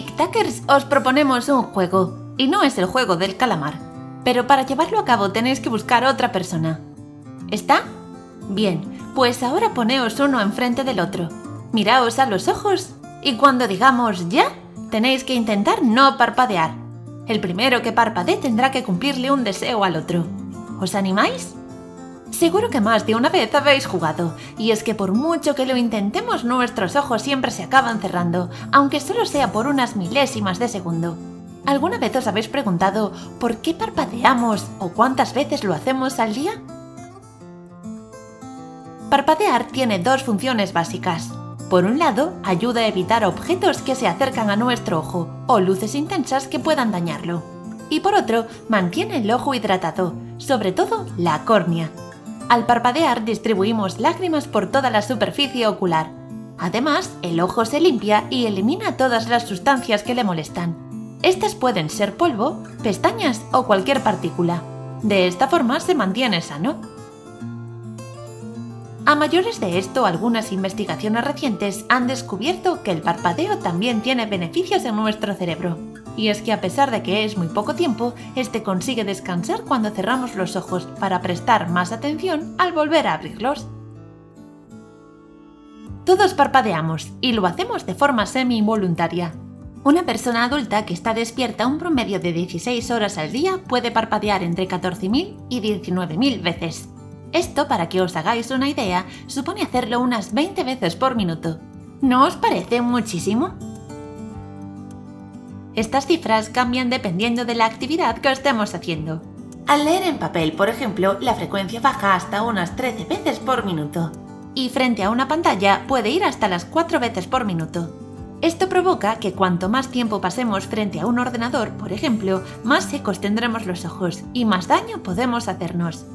TikTokers, os proponemos un juego, y no es el juego del calamar, pero para llevarlo a cabo tenéis que buscar otra persona. ¿Está? Bien, pues ahora poneos uno enfrente del otro, miraos a los ojos y cuando digamos ya, tenéis que intentar no parpadear. El primero que parpadee tendrá que cumplirle un deseo al otro. ¿Os animáis? Seguro que más de una vez habéis jugado, y es que por mucho que lo intentemos nuestros ojos siempre se acaban cerrando, aunque solo sea por unas milésimas de segundo. ¿Alguna vez os habéis preguntado por qué parpadeamos o cuántas veces lo hacemos al día? Parpadear tiene dos funciones básicas. Por un lado, ayuda a evitar objetos que se acercan a nuestro ojo o luces intensas que puedan dañarlo. Y por otro, mantiene el ojo hidratado, sobre todo la córnea. Al parpadear distribuimos lágrimas por toda la superficie ocular. Además, el ojo se limpia y elimina todas las sustancias que le molestan. Estas pueden ser polvo, pestañas o cualquier partícula. De esta forma se mantiene sano. A mayores de esto, algunas investigaciones recientes han descubierto que el parpadeo también tiene beneficios en nuestro cerebro. Y es que a pesar de que es muy poco tiempo, este consigue descansar cuando cerramos los ojos para prestar más atención al volver a abrirlos. Todos parpadeamos y lo hacemos de forma semi-involuntaria. Una persona adulta que está despierta un promedio de 16 horas al día puede parpadear entre 14.000 y 19.000 veces. Esto, para que os hagáis una idea, supone hacerlo unas 20 veces por minuto. ¿No os parece muchísimo? Estas cifras cambian dependiendo de la actividad que estemos haciendo. Al leer en papel, por ejemplo, la frecuencia baja hasta unas 13 veces por minuto. Y frente a una pantalla puede ir hasta las 4 veces por minuto. Esto provoca que cuanto más tiempo pasemos frente a un ordenador, por ejemplo, más secos tendremos los ojos y más daño podemos hacernos.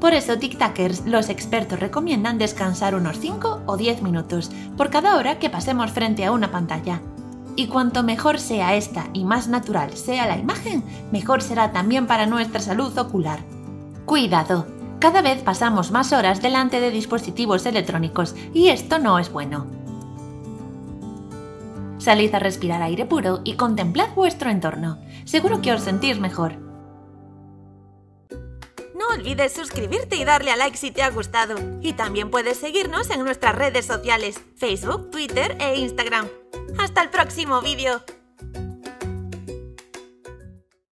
Por eso, TikTokers, los expertos recomiendan descansar unos 5 o 10 minutos por cada hora que pasemos frente a una pantalla. Y cuanto mejor sea esta y más natural sea la imagen, mejor será también para nuestra salud ocular. ¡Cuidado! Cada vez pasamos más horas delante de dispositivos electrónicos y esto no es bueno. Salid a respirar aire puro y contemplad vuestro entorno. Seguro que os sentís mejor. No olvides suscribirte y darle a like si te ha gustado. Y también puedes seguirnos en nuestras redes sociales, Facebook, Twitter e Instagram. ¡Hasta el próximo vídeo!